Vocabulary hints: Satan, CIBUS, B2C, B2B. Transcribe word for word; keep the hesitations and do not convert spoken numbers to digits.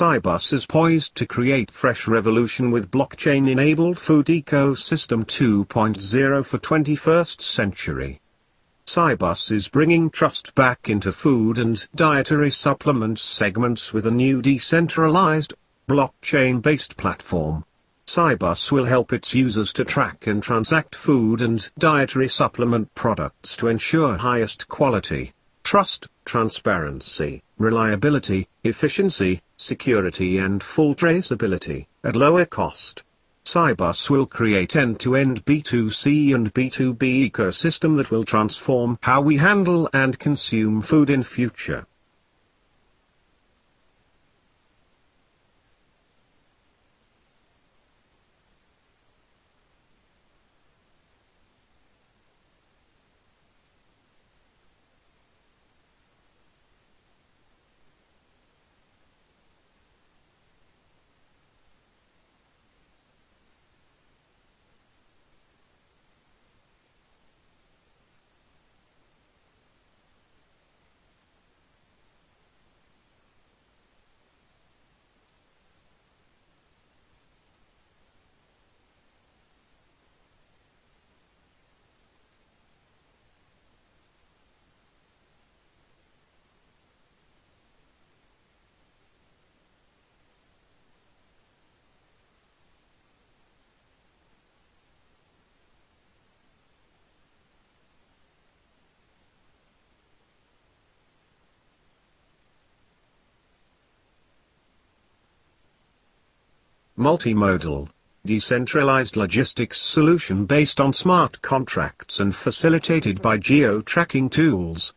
CIBUS is poised to create fresh revolution with blockchain-enabled food ecosystem two point oh for twenty-first century. CIBUS is bringing trust back into food and dietary supplements segments with a new decentralized, blockchain-based platform. CIBUS will help its users to track and transact food and dietary supplement products to ensure highest quality, trust, transparency, reliability, efficiency, security and full traceability, at lower cost. CIBUS will create end-to-end B two C and B two B ecosystem that will transform how we handle and consume food in future. Multimodal, decentralized logistics solution based on smart contracts and facilitated by geo-tracking tools,